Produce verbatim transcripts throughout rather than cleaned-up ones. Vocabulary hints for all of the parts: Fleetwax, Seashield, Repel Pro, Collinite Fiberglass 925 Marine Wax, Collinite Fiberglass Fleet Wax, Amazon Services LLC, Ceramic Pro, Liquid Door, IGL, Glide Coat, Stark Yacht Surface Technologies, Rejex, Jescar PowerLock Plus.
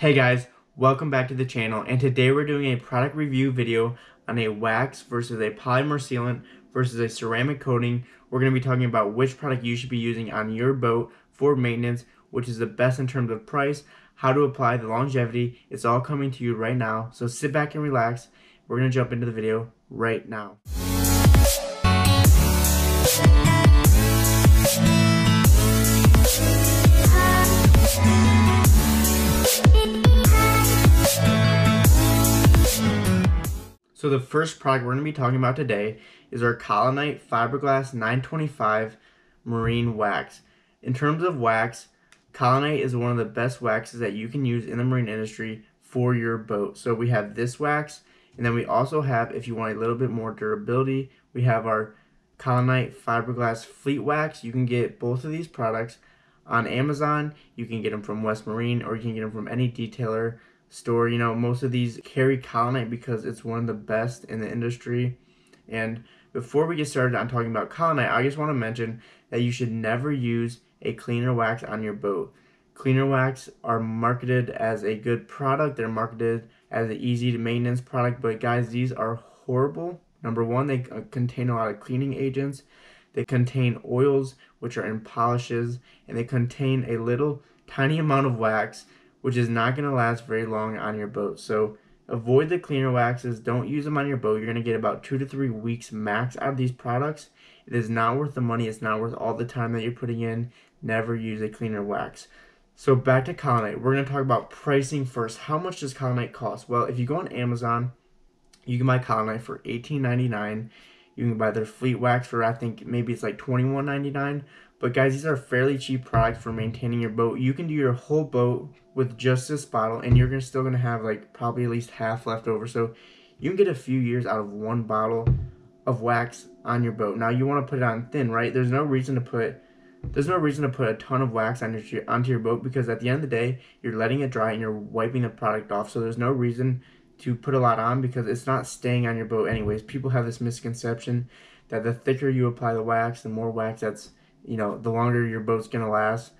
Hey guys, welcome back to the channel, and today we're doing a product review video on a wax versus a polymer sealant versus a ceramic coating. We're going to be talking about which product you should be using on your boat for maintenance, which is the best in terms of price, how to apply, the longevity. It's all coming to you right now, so sit back and relax. We're going to jump into the video right now. So the first product we're going to be talking about today is our Collinite Fiberglass nine twenty-five Marine Wax. In terms of wax, Collinite is one of the best waxes that you can use in the marine industry for your boat. So we have this wax, and then we also have, if you want a little bit more durability, we have our Collinite Fiberglass Fleet Wax. You can get both of these products on Amazon. You can get them from West Marine, or you can get them from any detailer store. You know, most of these carry Collinite because it's one of the best in the industry. And before we get started on talking about Collinite, I just want to mention that you should never use a cleaner wax on your boat. Cleaner wax are marketed as a good product. They're marketed as an easy to maintenance product, but guys, these are horrible. Number one, they contain a lot of cleaning agents. They contain oils, which are in polishes, and they contain a little tiny amount of wax, which is not going to last very long on your boat. So avoid the cleaner waxes. Don't use them on your boat. You're going to get about two to three weeks max out of these products. It is not worth the money. It's not worth all the time that you're putting in. Never use a cleaner wax. So back to Collinite. We're going to talk about pricing first. How much does Collinite cost? Well, if you go on Amazon, you can buy Collinite for eighteen ninety-nine. You can buy their Fleet Wax for, I think, maybe it's like twenty-one ninety-nine. But guys, these are fairly cheap products for maintaining your boat. You can do your whole boat with just this bottle, and you're gonna, still going to have like probably at least half left over. So you can get a few years out of one bottle of wax on your boat. Now, you want to put it on thin, right? There's no reason to put there's no reason to put a ton of wax on your, onto your boat, because at the end of the day, you're letting it dry and you're wiping the product off. So there's no reason to put a lot on, because it's not staying on your boat anyways. People have this misconception that the thicker you apply the wax, the more wax that's, you know, the longer your boat's gonna last.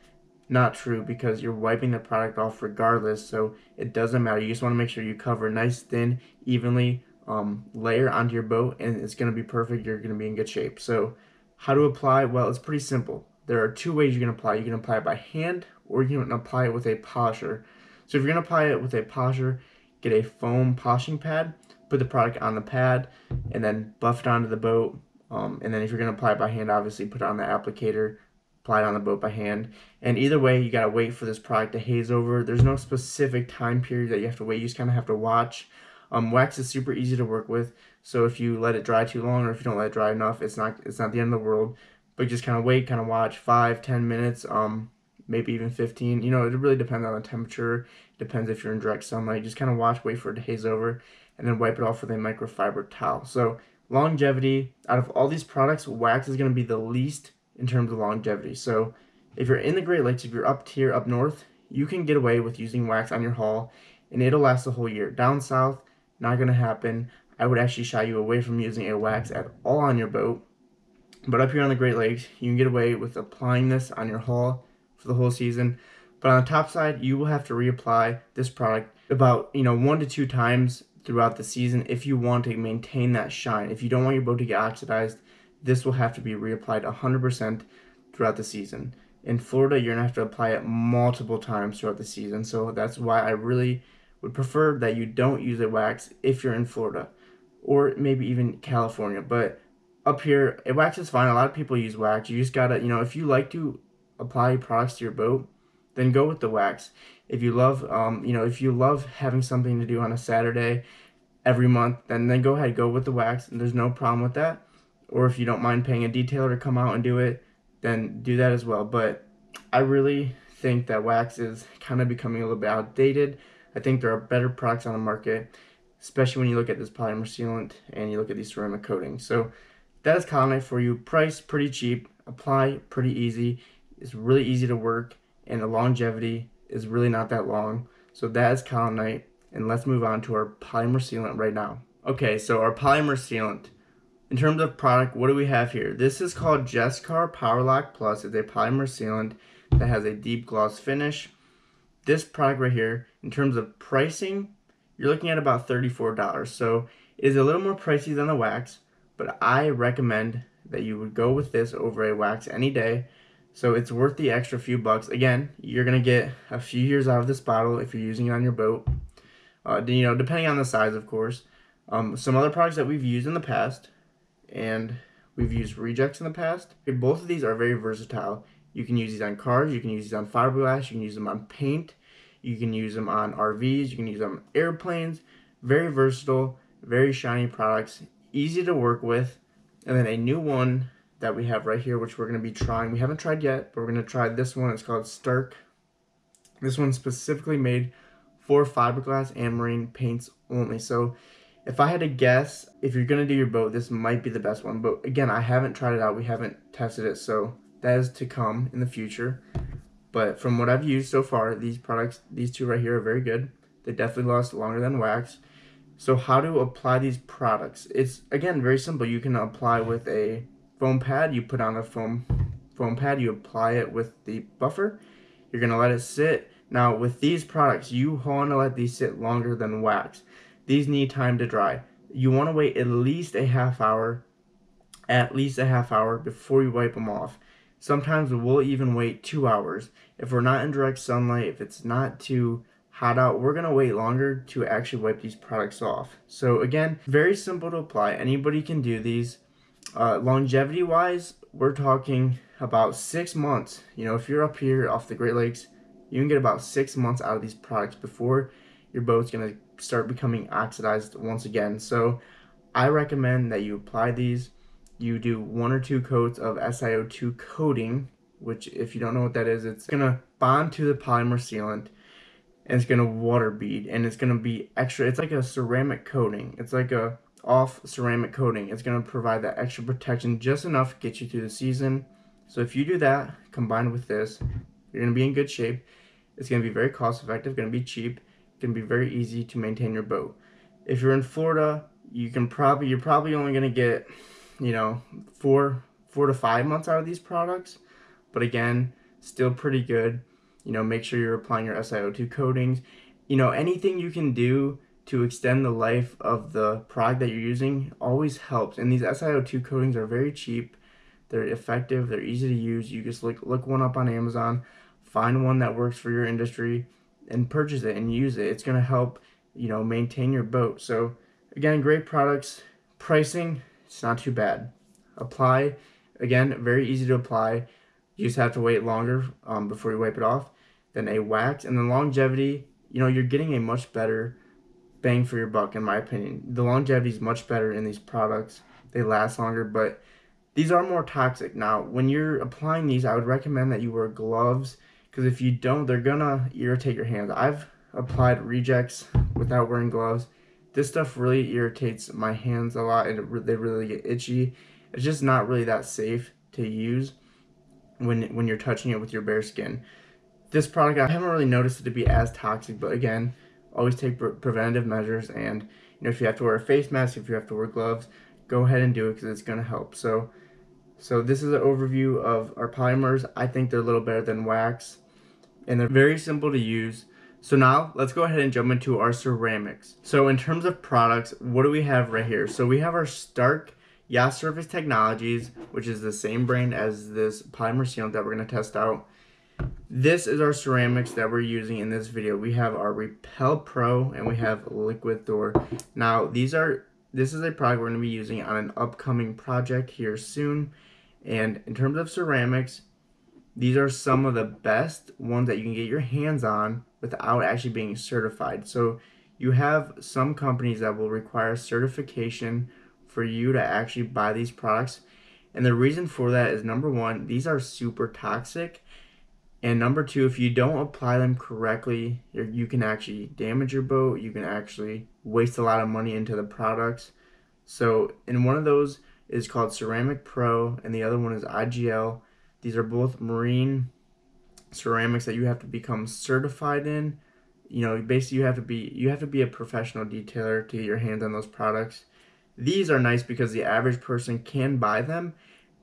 Not true, because you're wiping the product off regardless, so it doesn't matter. You just wanna make sure you cover a nice, thin, evenly um, layer onto your boat, and it's gonna be perfect. You're gonna be in good shape. So how to apply? Well, it's pretty simple. There are two ways you can apply. You can apply it by hand, or you can apply it with a polisher. So if you're gonna apply it with a polisher, get a foam polishing pad, put the product on the pad, and then buff it onto the boat. Um, and then if you're going to apply it by hand, obviously put it on the applicator, apply it on the boat by hand. And either way, you got to wait for this product to haze over. There's no specific time period that you have to wait. You just kind of have to watch. Um, wax is super easy to work with, so if you let it dry too long, or if you don't let it dry enough, it's not it's not the end of the world. But just kind of wait, kind of watch, five, ten minutes, um, maybe even fifteen. You know, it really depends on the temperature. It depends if you're in direct sunlight. Just kind of watch, wait for it to haze over, and then wipe it off with a microfiber towel. So longevity, out of all these products, wax is going to be the least in terms of longevity. So if you're in the Great Lakes, if you're up here, up north, you can get away with using wax on your hull, and it'll last a whole year. Down south, not going to happen. I would actually shy you away from using a wax at all on your boat. But up here on the Great Lakes, you can get away with applying this on your hull for the whole season. But on the top side, you will have to reapply this product about, you know, one to two times throughout the season if you want to maintain that shine. If you don't want your boat to get oxidized, this will have to be reapplied one hundred percent throughout the season. In Florida, you're going to have to apply it multiple times throughout the season. So that's why I really would prefer that you don't use a wax if you're in Florida, or maybe even California. But up here, a wax is fine. A lot of people use wax. You just got to, you know, if you like to apply products to your boat, then go with the wax. If you love, um, you know, if you love having something to do on a Saturday every month, then then go ahead, go with the wax, and there's no problem with that. Or if you don't mind paying a detailer to come out and do it, then do that as well. But I really think that wax is kind of becoming a little bit outdated. I think there are better products on the market, especially when you look at this polymer sealant and you look at these ceramic coatings. So that is Collinite for you. Price, pretty cheap. Apply, pretty easy. It's really easy to work, and the longevity is really not that long. So that is Collinite, and let's move on to our polymer sealant right now. Okay, so our polymer sealant. In terms of product, what do we have here? This is called Jescar PowerLock Plus. It's a polymer sealant that has a deep gloss finish. This product right here in terms of pricing, you're looking at about thirty-four dollars. So it is a little more pricey than the wax, but I recommend that you would go with this over a wax any day. So it's worth the extra few bucks. Again, you're gonna get a few years out of this bottle if you're using it on your boat. Uh, you know, depending on the size, of course. Um, some other products that we've used in the past, and we've used Rejex in the past. Both of these are very versatile. You can use these on cars, you can use these on fiberglass, you can use them on paint, you can use them on R Vs, you can use them on airplanes. Very versatile, very shiny products, easy to work with. And then a new one that we have right here, which we're going to be trying. We haven't tried yet, but we're going to try this one. It's called Stark. This one's specifically made for fiberglass and marine paints only. So if I had to guess, if you're going to do your boat, this might be the best one. But again, I haven't tried it out. We haven't tested it. So that is to come in the future. But from what I've used so far, these products, these two right here, are very good. They definitely last longer than wax. So how to apply these products? It's, again, very simple. You can apply with a foam pad. You put on a foam foam pad, you apply it with the buffer, you're gonna let it sit. Now with these products, you want to let these sit longer than wax. These need time to dry. You want to wait at least a half hour at least a half hour before you wipe them off. Sometimes we'll even wait two hours. If we're not in direct sunlight, if it's not too hot out, we're gonna wait longer to actually wipe these products off. So again, very simple to apply. Anybody can do these. Uh, longevity wise, we're talking about six months. You know, if you're up here off the Great Lakes, you can get about six months out of these products before your boat's going to start becoming oxidized once again. So I recommend that you apply these. You do one or two coats of S i O two coating, which, if you don't know what that is, it's going to bond to the polymer sealant and it's going to water bead, and it's going to be extra. It's like a ceramic coating. It's like a off ceramic coating. It's going to provide that extra protection, just enough to get you through the season. So if you do that combined with this, you're going to be in good shape. It's going to be very cost effective, going to be cheap, going to be very easy to maintain your boat. If you're in Florida, you can probably you're probably only going to get, you know, four four to five months out of these products, but again, still pretty good. You know, make sure you're applying your S i O two coatings. You know, anything you can do to extend the life of the product that you're using always helps. And these S i O two coatings are very cheap, they're effective, they're easy to use. You just look, look one up on Amazon, find one that works for your industry, and purchase it and use it. It's gonna help, you know, maintain your boat. So again, great products. Pricing, it's not too bad. Apply, again, very easy to apply. You just have to wait longer um, before you wipe it off than a wax. And the longevity, you know, you're getting a much better bang for your buck, in my opinion. The longevity is much better in these products. They last longer, but these are more toxic. Now, when you're applying these, I would recommend that you wear gloves, because if you don't, they're gonna irritate your hands. I've applied Rejex without wearing gloves. This stuff really irritates my hands a lot, and it, they really get itchy. It's just not really that safe to use when when you're touching it with your bare skin. This product, I haven't really noticed it to be as toxic, but again, always take pre preventative measures, and you know, if you have to wear a face mask, if you have to wear gloves, go ahead and do it, because it's going to help. So, so this is an overview of our polymers. I think they're a little better than wax, and they're very simple to use. So now let's go ahead and jump into our ceramics. So in terms of products, what do we have right here? So we have our Stark Yacht Surface Technologies, which is the same brand as this polymer sealant that we're going to test out. This is our ceramics that we're using in this video. We have our Repel Pro and we have Liquid Door. Now these are this is a product we're going to be using on an upcoming project here soon. And in terms of ceramics, these are some of the best ones that you can get your hands on without actually being certified. So you have some companies that will require certification for you to actually buy these products. And the reason for that is, number one, these are super toxic. And number two, if you don't apply them correctly, you can actually damage your boat. You can actually waste a lot of money into the products. So, and one of those is called Ceramic Pro, and the other one is I G L. These are both marine ceramics that you have to become certified in. You know, basically you have to be you have to be a professional detailer to get your hands on those products. These are nice because the average person can buy them,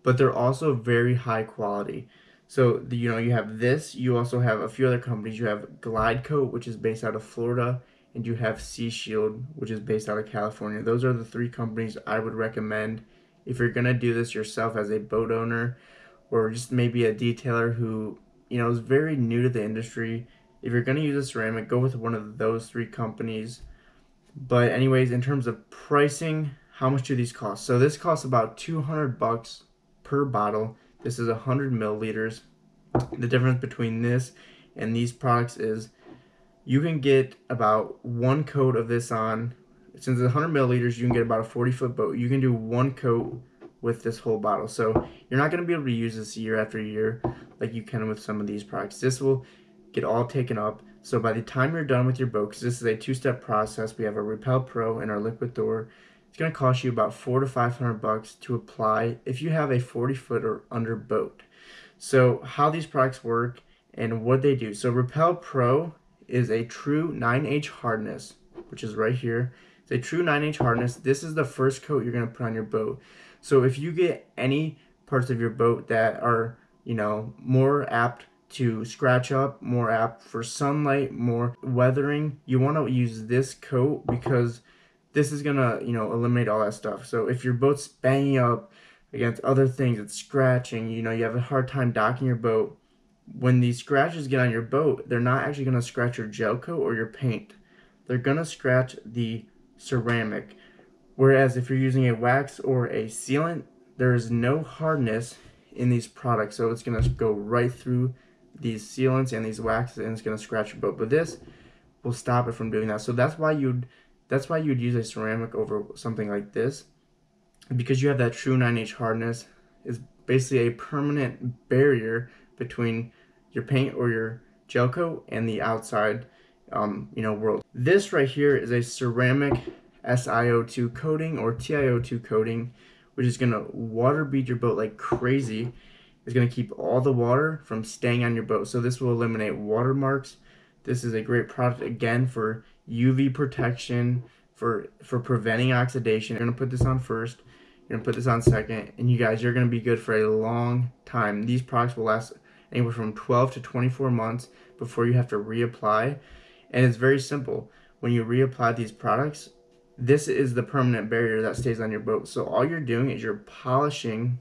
but they're also very high quality. So, you know, you have this. You also have a few other companies. You have Glide Coat, which is based out of Florida, and you have Seashield, which is based out of California. Those are the three companies I would recommend if you're going to do this yourself as a boat owner, or just maybe a detailer who, you know, is very new to the industry. If you're going to use a ceramic, go with one of those three companies. But anyways, in terms of pricing, how much do these cost? So this costs about two hundred bucks per bottle. This is one hundred milliliters. The difference between this and these products is you can get about one coat of this on. Since it's one hundred milliliters, you can get about a forty foot boat. You can do one coat with this whole bottle. So you're not going to be able to use this year after year like you can with some of these products. This will get all taken up. So by the time you're done with your boat, because this is a two-step process, we have our Repel Pro and our Liquid Door, it's going to cost you about four to five hundred bucks to apply if you have a forty foot or under boat. So how these products work and what they do. So Repel Pro is a true nine H hardness, which is right here. It's a true nine H hardness. This is the first coat you're going to put on your boat. So if you get any parts of your boat that are, you know, more apt to scratch up, more apt for sunlight, more weathering, you want to use this coat because this is gonna, you know, eliminate all that stuff. So if your boat's banging up against other things, it's scratching, you know, you have a hard time docking your boat, when these scratches get on your boat, they're not actually gonna scratch your gel coat or your paint. They're gonna scratch the ceramic. Whereas if you're using a wax or a sealant, there is no hardness in these products, so it's gonna go right through these sealants and these waxes, and it's going to scratch your boat. But this will stop it from doing that. So that's why you'd that's why you'd use a ceramic over something like this, because you have that true nine H hardness. It's basically a permanent barrier between your paint or your gel coat and the outside, um, you know, world. This right here is a ceramic S I O two coating or T I O two coating, which is going to water bead your boat like crazy. Is going to keep all the water from staying on your boat. So this will eliminate watermarks. This is a great product, again, for U V protection, for for preventing oxidation. You're going to put this on first. You're going to put this on second. And you guys, you're going to be good for a long time. These products will last anywhere from twelve to twenty-four months before you have to reapply. And it's very simple. When you reapply these products, this is the permanent barrier that stays on your boat. So all you're doing is you're polishing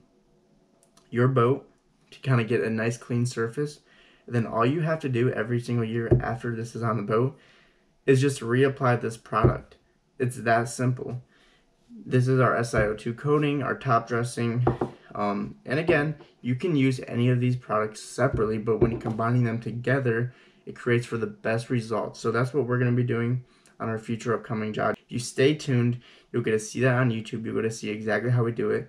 your boat to kind of get a nice clean surface. And then all you have to do every single year after this is on the boat is just reapply this product. It's that simple. This is our S I O two coating, our top dressing, um, and again, you can use any of these products separately, but when combining them together, it creates for the best results. So that's what we're going to be doing on our future upcoming job. If you stay tuned, you'll get to see that on YouTube. You'll get to see exactly how we do it.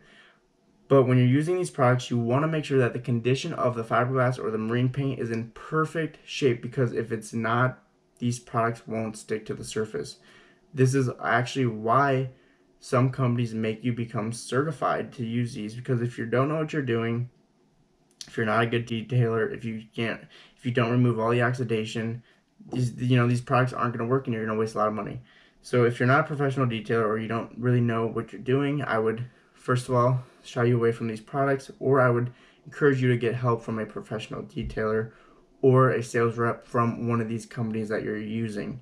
But when you're using these products, you want to make sure that the condition of the fiberglass or the marine paint is in perfect shape, because if it's not, these products won't stick to the surface. This is actually why some companies make you become certified to use these, because if you don't know what you're doing, if you're not a good detailer, if you can't, if you don't remove all the oxidation, these, you know, these products aren't going to work and you're going to waste a lot of money. So if you're not a professional detailer or you don't really know what you're doing, I would, first of all, shy you away from these products, or I would encourage you to get help from a professional detailer or a sales rep from one of these companies that you're using.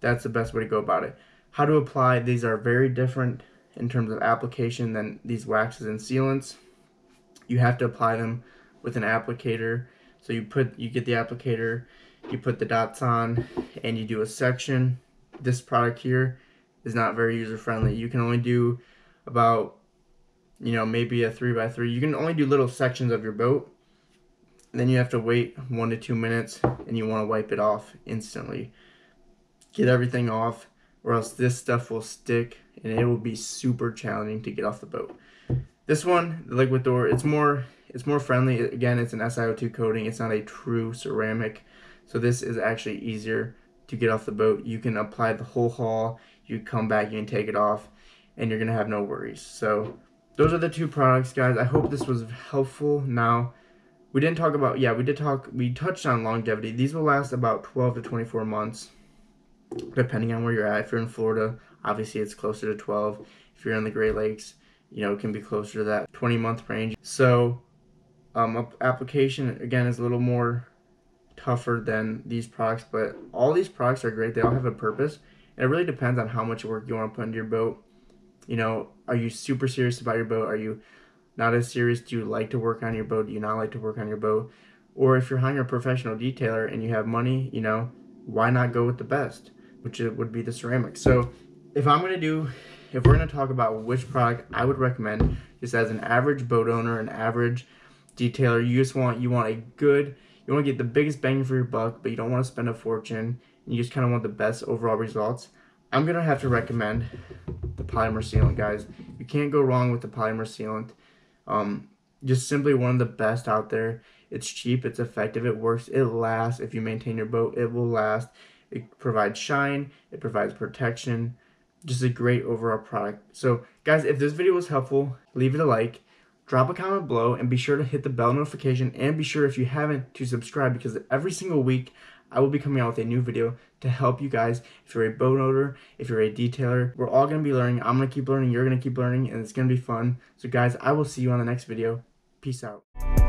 That's the best way to go about it. How to apply, these are very different in terms of application than these waxes and sealants. You have to apply them with an applicator. So you put, you get the applicator, you put the dots on, and you do a section. This product here is not very user friendly. You can only do about, you know, maybe a three by three. You can only do little sections of your boat. Then you have to wait one to two minutes and you want to wipe it off instantly. Get everything off, or else this stuff will stick and it will be super challenging to get off the boat. This one, the Liquid Door, it's more, it's more friendly. Again, it's an S I O two coating. It's not a true ceramic. So this is actually easier to get off the boat. You can apply the whole haul. You come back, you can take it off, and you're going to have no worries. So those are the two products, guys. I hope this was helpful. Now, we didn't talk about, yeah, we did talk, we touched on longevity. These will last about twelve to twenty-four months, depending on where you're at. If you're in Florida, obviously it's closer to twelve. If you're in the Great Lakes, you know, it can be closer to that twenty month range. So um, application again is a little more tougher than these products, but all these products are great. They all have a purpose, and it really depends on how much work you want to put into your boat. You know, are you super serious about your boat? Are you not as serious? Do you like to work on your boat? Do you not like to work on your boat? Or if you're hiring a professional detailer and you have money, you know, why not go with the best, which would be the ceramic. So if I'm going to do, if we're going to talk about which product I would recommend, just as an average boat owner, an average detailer, you just want, you want a good, you want to get the biggest bang for your buck, but you don't want to spend a fortune, and you just kind of want the best overall results, I'm going to have to recommend the polymer sealant, guys. You can't go wrong with the polymer sealant. Um, just simply one of the best out there. It's cheap, it's effective, it works, it lasts. If you maintain your boat, it will last. It provides shine, it provides protection. Just a great overall product. So guys, if this video was helpful, leave it a like, drop a comment below, and be sure to hit the bell notification, and be sure, if you haven't, to subscribe, because every single week I will be coming out with a new video to help you guys. If you're a boat owner, if you're a detailer, we're all going to be learning. I'm going to keep learning, you're going to keep learning, and it's going to be fun. So guys, I will see you on the next video. Peace out.